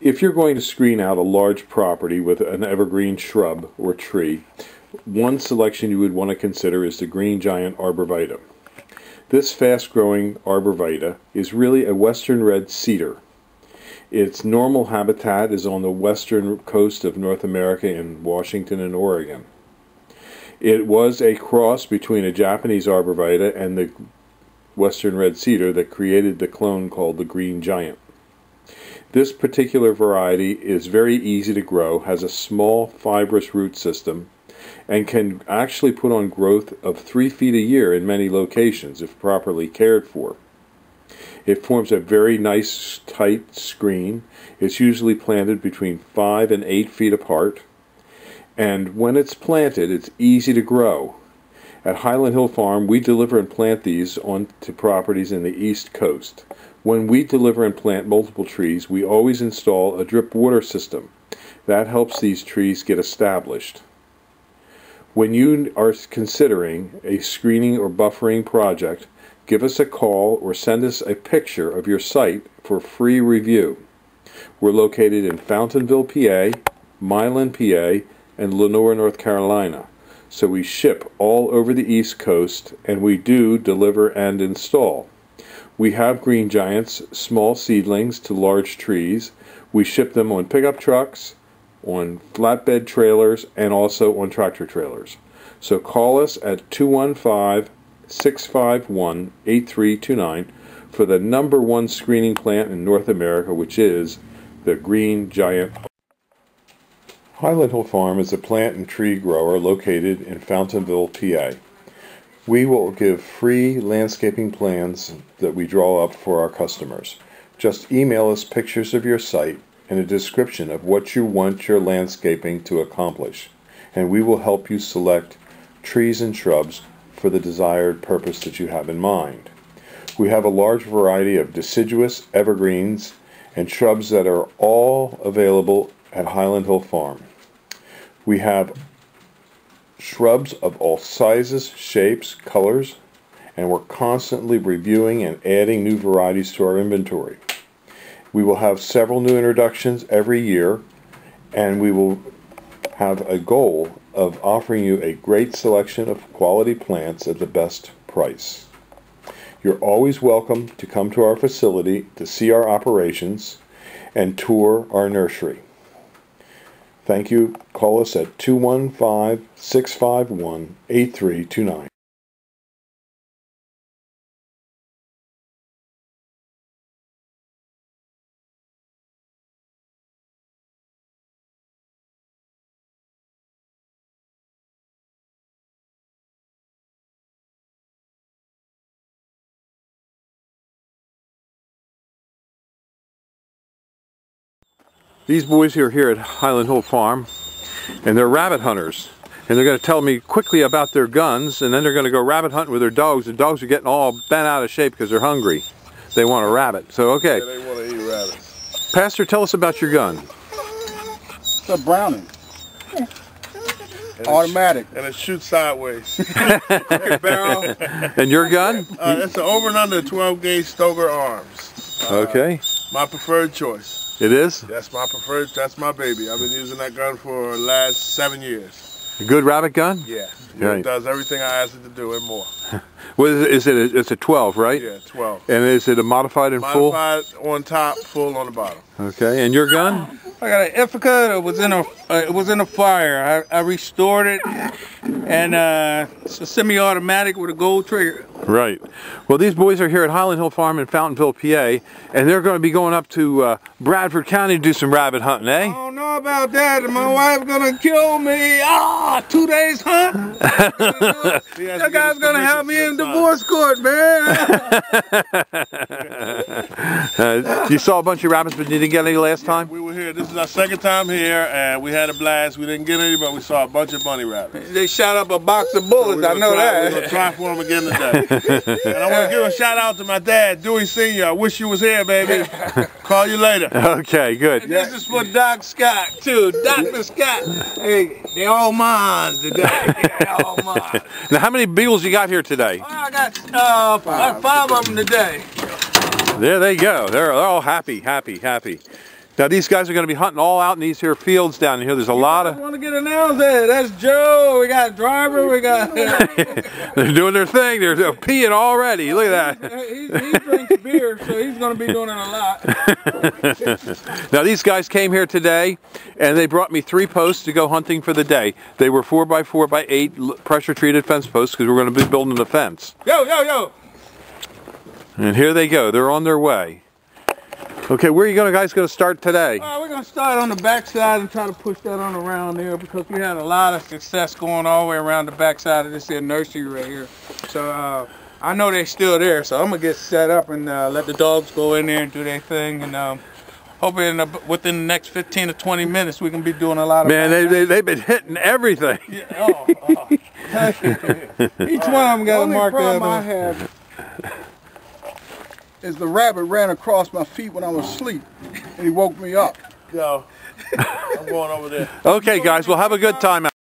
If you're going to screen out a large property with an evergreen shrub or tree, one selection you would want to consider is the Green Giant Arborvitae. This fast-growing Arborvitae is really a western red cedar. Its normal habitat is on the western coast of North America in Washington and Oregon. It was a cross between a Japanese Arborvitae and the western red cedar that created the clone called the Green Giant. This particular variety is very easy to grow, has a small fibrous root system, and can actually put on growth of 3 feet a year in many locations if properly cared for. It forms a very nice tight screen. It's usually planted between 5 and 8 feet apart, and when it's planted it's easy to grow. At Highland Hill Farm we deliver and plant these onto properties in the East Coast. When we deliver and plant multiple trees, we always install a drip water system. That helps these trees get established. When you are considering a screening or buffering project, give us a call or send us a picture of your site for free review. We're located in Fountainville, PA, Milan, PA, and Lenore, North Carolina. So we ship all over the East Coast, and we do deliver and install. We have green giants, small seedlings to large trees. We ship them on pickup trucks, on flatbed trailers, and also on tractor trailers. So call us at 215-651-8329 for the #1 screening plant in North America, which is the Green Giant. Highland Hill Farm is a plant and tree grower located in Fountainville, PA. We will give free landscaping plans that we draw up for our customers. Just email us pictures of your site and a description of what you want your landscaping to accomplish, and we will help you select trees and shrubs for the desired purpose that you have in mind. We have a large variety of deciduous evergreens and shrubs that are all available at Highland Hill Farm. We have shrubs of all sizes, shapes, colors, and we're constantly reviewing and adding new varieties to our inventory. We will have several new introductions every year, and we will have a goal of offering you a great selection of quality plants at the best price. You're always welcome to come to our facility to see our operations and tour our nursery. Thank you. Call us at 215-651-8329. These boys here at Highland Hill Farm, and they're rabbit hunters, and they're going to tell me quickly about their guns, and then they're going to go rabbit hunting with their dogs. The dogs are getting all bent out of shape because they're hungry. They want a rabbit. So okay. Yeah, they want to eat rabbits. Pastor, tell us about your gun. It's a Browning. And automatic. And it shoots sideways. Crooked barrel. And your gun? It's an over and under 12 gauge Stoker Arms. Okay. My preferred choice. It is? That's my preferred, that's my baby. I've been using that gun for the last 7 years. A good rabbit gun? Yeah. Right. It does everything I asked it to do and more. What is it? It's a 12, right? Yeah, 12. And is it a modified and full? Modified on top, full on the bottom. Okay, and your gun? I got an Ithaca that was in a fire. I restored it, and it's a semi-automatic with a gold trigger. Right. Well, these boys are here at Highland Hill Farm in Fountainville, PA, and they're going to be going up to Bradford County to do some rabbit hunting, eh? I don't know about that. My wife's going to kill me. Ah, 2 days hunt? That guy's going to have me in divorce court, man. You saw a bunch of rabbits, but you didn't get any last time? We were here. This is our second time here, and we had a blast. We didn't get any, but we saw a bunch of bunny rabbits. They shot up a box of bullets. I know that. We're going to try for them again today. And I want to give a shout out to my dad, Dewey Senior. I wish you was here, baby. Call you later. Okay, good. And this is for Doc Scott, too. Dr. Scott. Hey, they're all mine today. They're all mine. Now, how many beagles you got here today? Oh, I got five of them today. There they go. They're all happy, happy, happy. Now these guys are going to be hunting all out in these here fields down here. There's a lot of... I want to get announced there. That's Joe. We got Driver. We got... They're doing their thing. They're peeing already. Look at that. He drinks beer, so he's going to be doing it a lot. Now these guys came here today, and they brought me 3 posts to go hunting for the day. They were 4x4x8 pressure-treated fence posts because we're going to be building the fence. Yo, yo, yo! And here they go. They're on their way. Okay, where are you guys going to start today? We're going to start on the back side and try to push that on around there because we had a lot of success going all the way around the back side of this here nursery right here. So I know they're still there, so I'm going to get set up and let the dogs go in there and do their thing. And hoping within the next 15 to 20 minutes we can be doing a lot of... Man, they've been hitting everything. Yeah, Each one of them got a mark on them. Is the rabbit ran across my feet when I was asleep, and he woke me up. No, I'm going over there. Okay, guys, we'll have a good time out.